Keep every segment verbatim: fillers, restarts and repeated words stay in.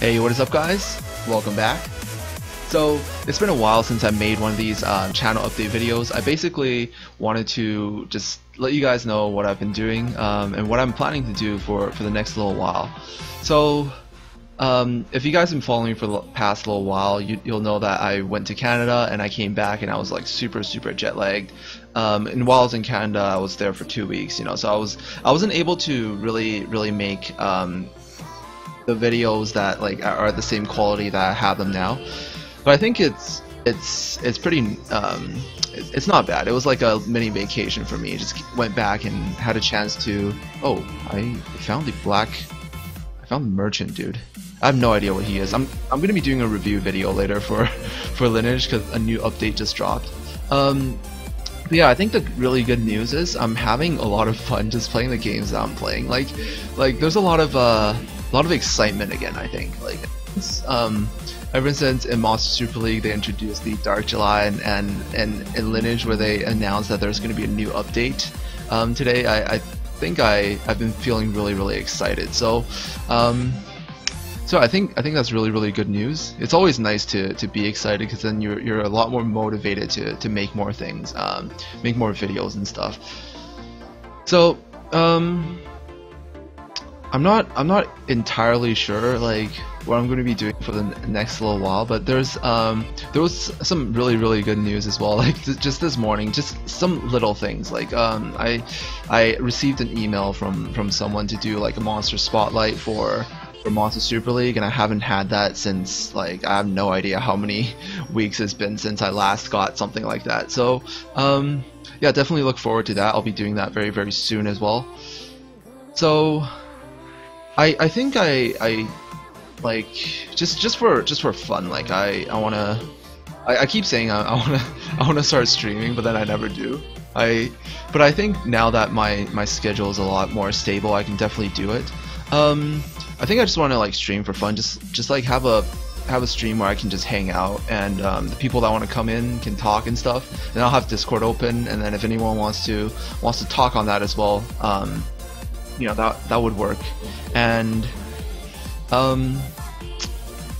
Hey, what is up guys? Welcome back. So it's been a while since I made one of these um, channel update videos. I basically wanted to just let you guys know what I've been doing um, and what I'm planning to do for, for the next little while. So um, if you guys have been following me for the past little while, you, you'll know that I went to Canada and I came back and I was like super super jet lagged. Um, and while I was in Canada, I was there for two weeks, you know, so I, was, I wasn't able to really, really make um, the videos that like are the same quality that I have them now, but I think it's it's it's pretty um, it's not bad. It was like a mini vacation for me. Just went back and had a chance to oh I found the black I found the merchant dude. I have no idea what he is. I'm I'm gonna be doing a review video later for for Lineage because a new update just dropped. Um, But yeah, I think the really good news is I'm having a lot of fun just playing the games that I'm playing. Like, like there's a lot of uh, a lot of excitement again. I think like um, ever since in Monster Super League they introduced the Dark July and and and, and Lineage where they announced that there's going to be a new update um, today. I, I think I I've been feeling really really excited. So. Um, So I think I think that's really really good news. It's always nice to to be excited because then you're you're a lot more motivated to to make more things, um, make more videos and stuff. So um, I'm not I'm not entirely sure like what I'm going to be doing for the next little while, but there's um, there was some really really good news as well. Like th just this morning, just some little things. Like um, I I received an email from from someone to do like a monster spotlight for. for Monster Super League, and I haven't had that since like I have no idea how many weeks it's been since I last got something like that. So um, yeah, definitely look forward to that. I'll be doing that very very soon as well. So I I think I I like just just for just for fun, like I I wanna I, I keep saying I, I wanna I wanna start streaming, but then I never do. I but I think now that my my schedule is a lot more stable, I can definitely do it. Um, I think I just want to like stream for fun, just just like have a have a stream where I can just hang out and um, the people that want to come in can talk and stuff. And I'll have Discord open, and then if anyone wants to wants to talk on that as well, um, you know that that would work. And um,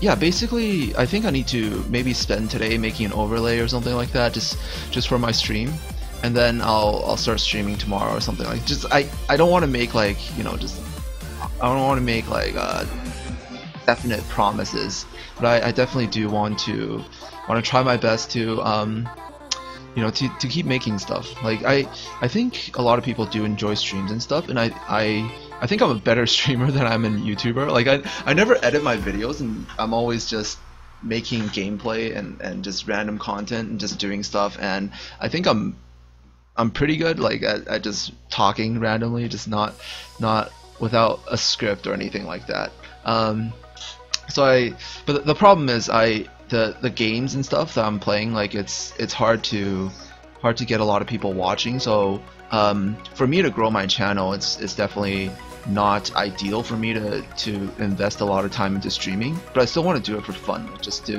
yeah, basically I think I need to maybe spend today making an overlay or something like that, just just for my stream. And then I'll I'll start streaming tomorrow or something like. Just I I don't want to make like you know just. I don't want to make like uh, definite promises, but I, I definitely do want to want to try my best to um, you know to, to keep making stuff. Like I I think a lot of people do enjoy streams and stuff, and I I I think I'm a better streamer than I'm a YouTuber. Like I I never edit my videos, and I'm always just making gameplay and and just random content and just doing stuff. And I think I'm I'm pretty good like at, at just talking randomly, just not not. without a script or anything like that. Um, so I, but the problem is I the the games and stuff that I'm playing, like it's it's hard to hard to get a lot of people watching. So um, for me to grow my channel, it's it's definitely not ideal for me to to invest a lot of time into streaming. But I still want to do it for fun, just to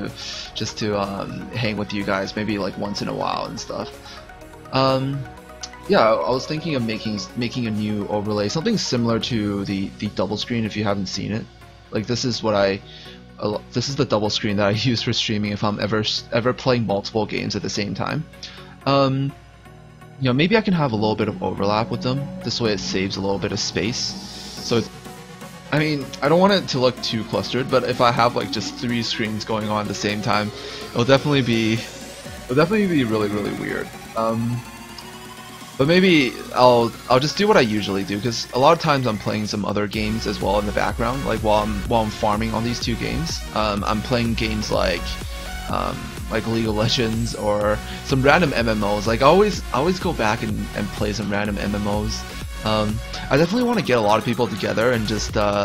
just to um, hang with you guys, maybe like once in a while and stuff. Um, Yeah, I was thinking of making making a new overlay, something similar to the the double screen. If you haven't seen it, like this is what I, uh, this is the double screen that I use for streaming if I'm ever ever playing multiple games at the same time. Um, you know, maybe I can have a little bit of overlap with them. This way, it saves a little bit of space. So, it's, I mean, I don't want it to look too clustered, but if I have like just three screens going on at the same time, it'll definitely be, it'll definitely be really really weird. Um, But maybe I'll I'll just do what I usually do, because a lot of times I'm playing some other games as well in the background. Like while I'm while I'm farming on these two games, um, I'm playing games like um, like League of Legends or some random M M Os. Like I always I always go back and, and play some random M M Os. Um, I definitely want to get a lot of people together and just uh,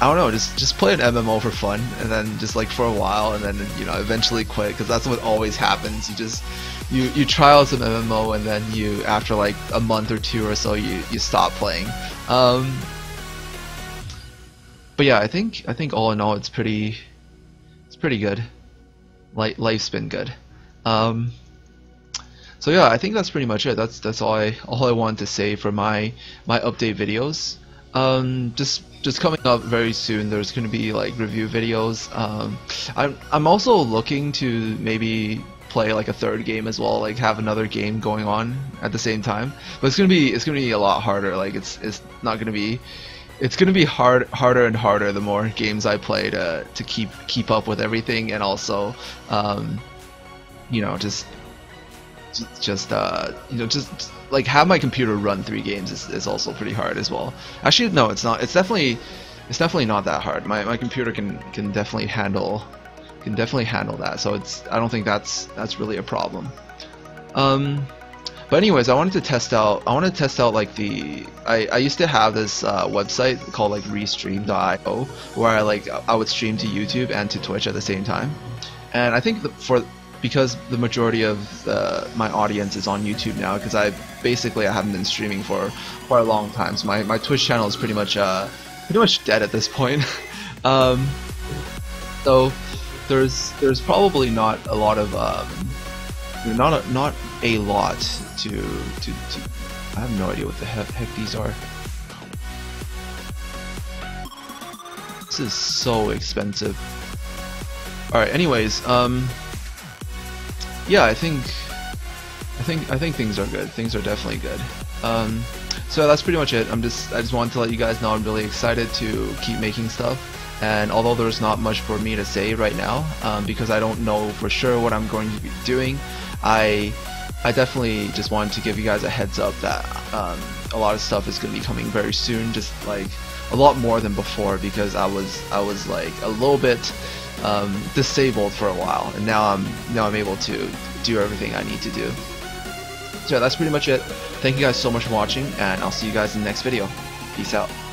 I don't know, just just play an M M O for fun, and then just like for a while, and then you know eventually quit, because that's what always happens. You just You, you try out some M M O, and then you, after like a month or two or so, you, you stop playing. Um, but yeah, I think I think all in all, it's pretty it's pretty good. Like life's been good. Um, so yeah, I think that's pretty much it. That's that's all I all I wanted to say for my my update videos. Um, just just coming up very soon. There's going to be like review videos. Um, I'm I'm also looking to maybe play like a third game as well, like have another game going on at the same time. But it's gonna be it's gonna be a lot harder. Like it's it's not gonna be it's gonna be hard harder and harder the more games I play to to keep keep up with everything, and also um, you know just just uh, you know just like have my computer run three games is, is also pretty hard as well. Actually no, it's not. It's definitely it's definitely not that hard. My my computer can can definitely handle. Can definitely handle that, so it's I don't think that's that's really a problem. Um, but anyways, I wanted to test out I wanted to test out like the I, I used to have this uh, website called like restream dot i o where I like I would stream to YouTube and to Twitch at the same time, and I think the, for because the majority of the, my audience is on YouTube now, because I basically I haven't been streaming for quite a long time, so my my Twitch channel is pretty much uh pretty much dead at this point. um, so. There's there's probably not a lot of um, not a, not a lot to, to to I have no idea what the heck, heck these are. This is so expensive. All right. Anyways, um, yeah, I think I think I think things are good. Things are definitely good. Um, so that's pretty much it. I'm just I just wanted to let you guys know I'm really excited to keep making stuff. And although there's not much for me to say right now, um, because I don't know for sure what I'm going to be doing, I I definitely just wanted to give you guys a heads up that um, a lot of stuff is going to be coming very soon, just like a lot more than before, because I was I was like a little bit um, disabled for a while, and now I'm now I'm able to do everything I need to do. So that's pretty much it. Thank you guys so much for watching, and I'll see you guys in the next video. Peace out.